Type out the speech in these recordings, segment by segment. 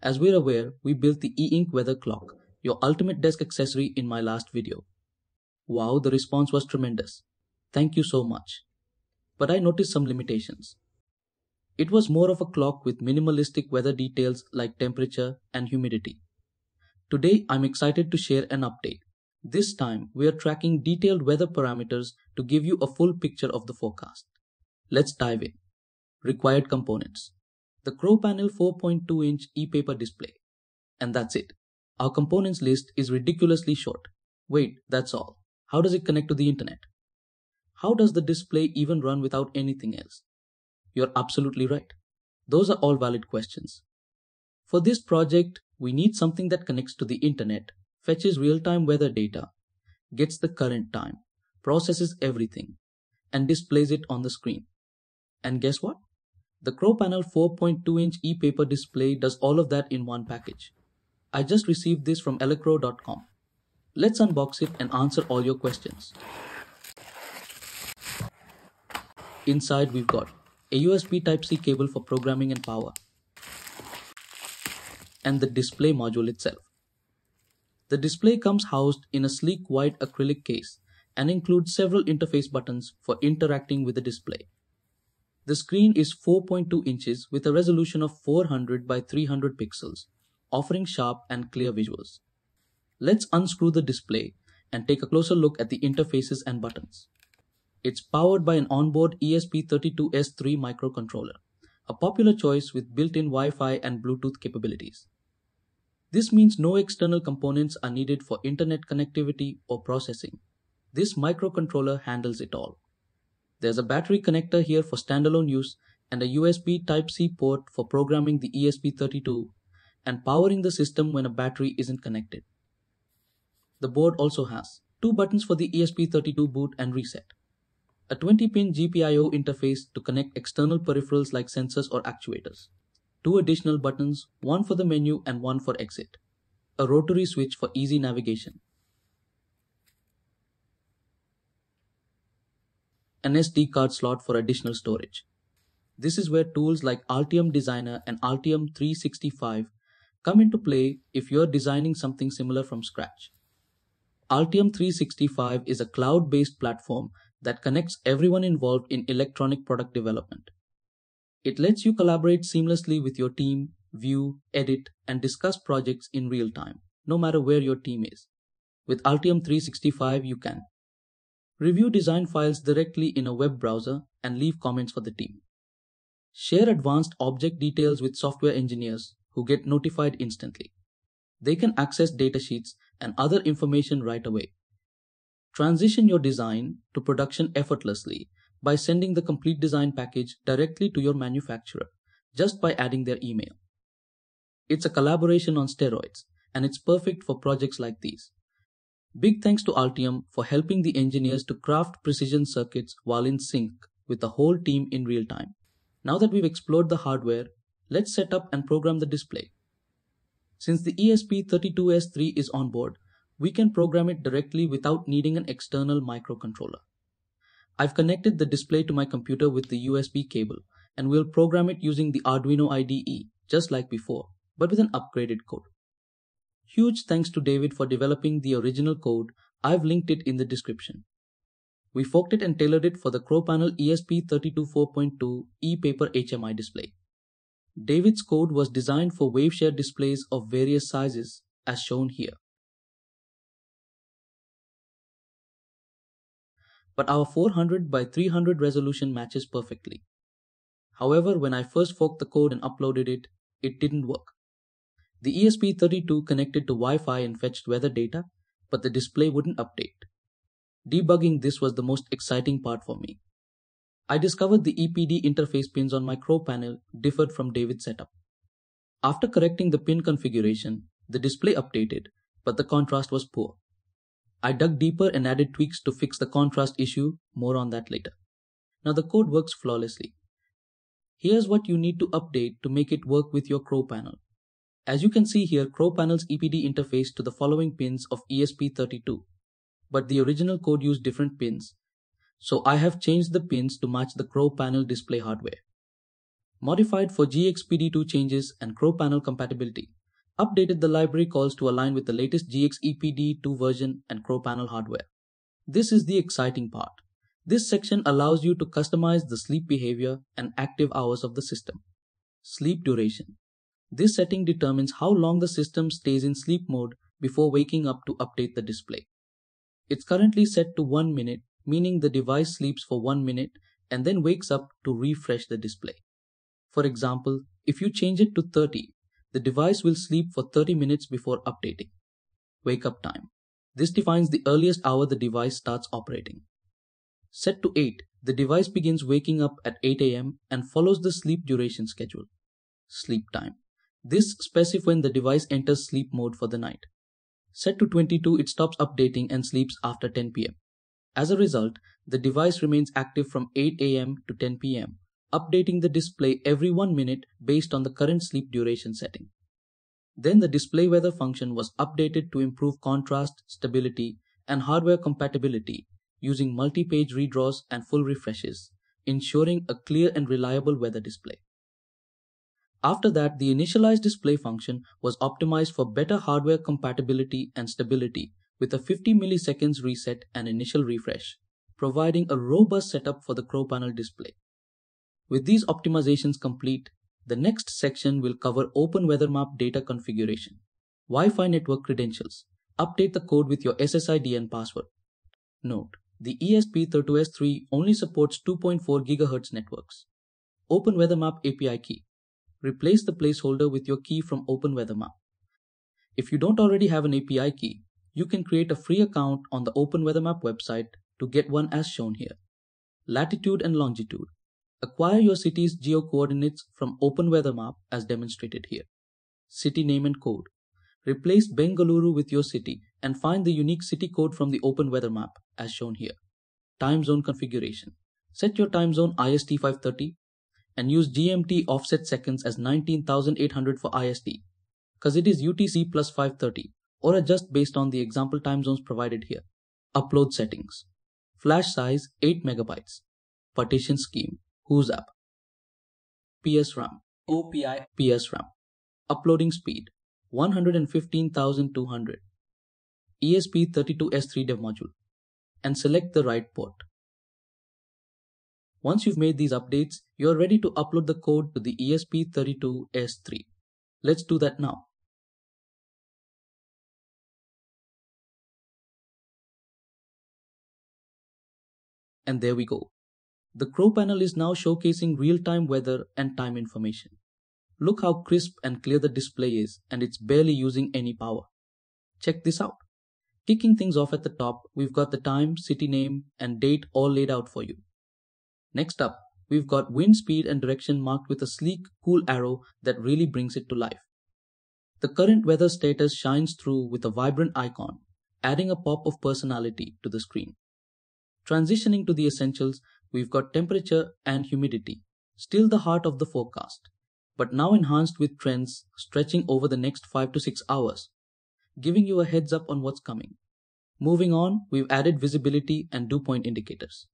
As we're aware, we built the E-Ink weather clock, your ultimate desk accessory, in my last video. Wow, the response was tremendous. Thank you so much. But I noticed some limitations. It was more of a clock with minimalistic weather details like temperature and humidity. Today, I'm excited to share an update. This time, we are tracking detailed weather parameters to give you a full picture of the forecast. Let's dive in. Required components. The CrowPanel 4.2-inch e-paper display. And that's it. Our components list is ridiculously short. Wait, that's all. How does it connect to the internet? How does the display even run without anything else? You're absolutely right. Those are all valid questions. For this project, we need something that connects to the internet, fetches real-time weather data, gets the current time, processes everything, and displays it on the screen. And guess what? The CrowPanel 4.2-inch e-paper display does all of that in one package. I just received this from Elecrow.com. Let's unbox it and answer all your questions. Inside, we've got a USB Type-C cable for programming and power, and the display module itself. The display comes housed in a sleek white acrylic case and includes several interface buttons for interacting with the display. The screen is 4.2 inches with a resolution of 400 by 300 pixels, offering sharp and clear visuals. Let's unscrew the display and take a closer look at the interfaces and buttons. It's powered by an onboard ESP32-S3 microcontroller, a popular choice with built-in Wi-Fi and Bluetooth capabilities. This means no external components are needed for internet connectivity or processing. This microcontroller handles it all. There's a battery connector here for standalone use and a USB Type-C port for programming the ESP32 and powering the system when a battery isn't connected. The board also has two buttons for the ESP32 boot and reset, a 20-pin GPIO interface to connect external peripherals like sensors or actuators, two additional buttons, one for the menu and one for exit, a rotary switch for easy navigation, an SD card slot for additional storage. This is where tools like Altium Designer and Altium 365 come into play if you're designing something similar from scratch. Altium 365 is a cloud-based platform that connects everyone involved in electronic product development. It lets you collaborate seamlessly with your team, view, edit, and discuss projects in real time, no matter where your team is. With Altium 365, you can review design files directly in a web browser and leave comments for the team, share advanced object details with software engineers who get notified instantly. They can access datasheets and other information right away. Transition your design to production effortlessly by sending the complete design package directly to your manufacturer just by adding their email. It's a collaboration on steroids, and it's perfect for projects like these. Big thanks to Altium for helping the engineers to craft precision circuits while in sync with the whole team in real time. Now that we've explored the hardware, let's set up and program the display. Since the ESP32S3 is on board, we can program it directly without needing an external microcontroller. I've connected the display to my computer with the USB cable, and we'll program it using the Arduino IDE, just like before, but with an upgraded code. Huge thanks to David for developing the original code. I've linked it in the description. We forked it and tailored it for the CrowPanel ESP32 4.2 e-paper HMI display. David's code was designed for waveshare displays of various sizes, as shown here. But our 400 by 300 resolution matches perfectly. However, when I first forked the code and uploaded it, it didn't work. The ESP32 connected to Wi-Fi and fetched weather data, but the display wouldn't update. Debugging this was the most exciting part for me. I discovered the EPD interface pins on my CrowPanel differed from David's setup. After correcting the pin configuration, the display updated, but the contrast was poor. I dug deeper and added tweaks to fix the contrast issue, more on that later. Now the code works flawlessly. Here's what you need to update to make it work with your CrowPanel. As you can see here, CrowPanel's EPD interface to the following pins of ESP32, but the original code used different pins, so I have changed the pins to match the CrowPanel display hardware. modified for GXEPD2 changes and CrowPanel compatibility, updated the library calls to align with the latest GXEPD2 version and CrowPanel hardware. This is the exciting part. This section allows you to customize the sleep behavior and active hours of the system. Sleep duration. This setting determines how long the system stays in sleep mode before waking up to update the display. It's currently set to 1 minute, meaning the device sleeps for 1 minute and then wakes up to refresh the display. For example, if you change it to 30, the device will sleep for 30 minutes before updating. Wake up time. This defines the earliest hour the device starts operating. Set to 8, the device begins waking up at 8 a.m. and follows the sleep duration schedule. Sleep time. This specifies when the device enters sleep mode for the night. Set to 22, it stops updating and sleeps after 10 p.m. As a result, the device remains active from 8 a.m. to 10 p.m., updating the display every 1 minute based on the current sleep duration setting. Then the display weather function was updated to improve contrast, stability, and hardware compatibility using multi-page redraws and full refreshes, ensuring a clear and reliable weather display. After that, the initialize display function was optimized for better hardware compatibility and stability with a 50 milliseconds reset and initial refresh, providing a robust setup for the CrowPanel display. With these optimizations complete, the next section will cover OpenWeatherMap data configuration, Wi-Fi network credentials, update the code with your SSID and password. Note, the ESP32-S3 only supports 2.4 GHz networks. OpenWeatherMap API key. Replace the placeholder with your key from OpenWeatherMap. If you don't already have an API key, you can create a free account on the OpenWeatherMap website to get one as shown here. Latitude and longitude. Acquire your city's geo-coordinates from OpenWeatherMap as demonstrated here. City name and code. Replace Bengaluru with your city and find the unique city code from the OpenWeatherMap as shown here. Time zone configuration. Set your time zone IST 530. And use GMT offset seconds as 19,800 for IST, cause it is UTC plus 530, or adjust based on the example time zones provided here. Upload settings. Flash size 8 MB. Partition scheme, Who's app. PSRAM, OPI PSRAM. Uploading speed, 115,200. ESP32-S3 dev module. And select the right port. Once you've made these updates, you're ready to upload the code to the ESP32-S3. Let's do that now. And there we go. The CrowPanel is now showcasing real-time weather and time information. Look how crisp and clear the display is, and it's barely using any power. Check this out. Kicking things off at the top, we've got the time, city name, and date all laid out for you. Next up, we've got wind speed and direction marked with a sleek, cool arrow that really brings it to life. The current weather status shines through with a vibrant icon, adding a pop of personality to the screen. Transitioning to the essentials, we've got temperature and humidity, still the heart of the forecast, but now enhanced with trends stretching over the next 5 to 6 hours, giving you a heads up on what's coming. Moving on, we've added visibility and dew point indicators.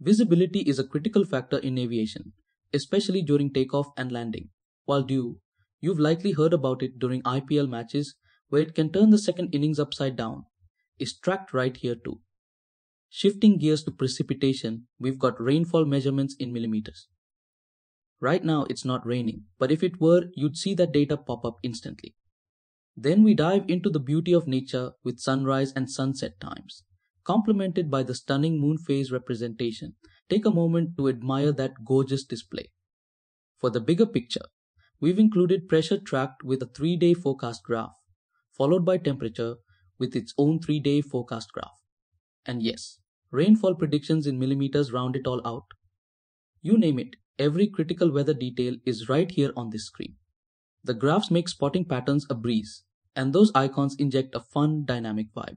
Visibility is a critical factor in aviation, especially during takeoff and landing. While dew, you've likely heard about it during IPL matches where it can turn the second innings upside down, is tracked right here too. Shifting gears to precipitation, we've got rainfall measurements in millimeters. Right now it's not raining, but if it were, you'd see that data pop up instantly. Then we dive into the beauty of nature with sunrise and sunset times. Complemented by the stunning moon phase representation, take a moment to admire that gorgeous display. For the bigger picture, we've included pressure tracked with a 3-day forecast graph, followed by temperature with its own 3-day forecast graph. And yes, rainfall predictions in millimeters round it all out. You name it, every critical weather detail is right here on this screen. The graphs make spotting patterns a breeze, and those icons inject a fun, dynamic vibe.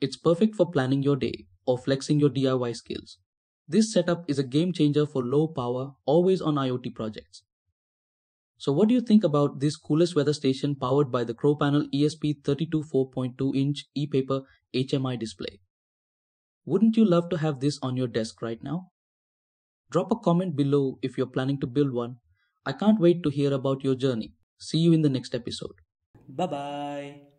It's perfect for planning your day or flexing your DIY skills. This setup is a game changer for low power, always on IoT projects. So what do you think about this coolest weather station powered by the CrowPanel ESP32 4.2-inch e-paper HMI display? Wouldn't you love to have this on your desk right now? Drop a comment below if you're planning to build one I can't wait to hear about your journey. See you in the next episode. Bye-bye.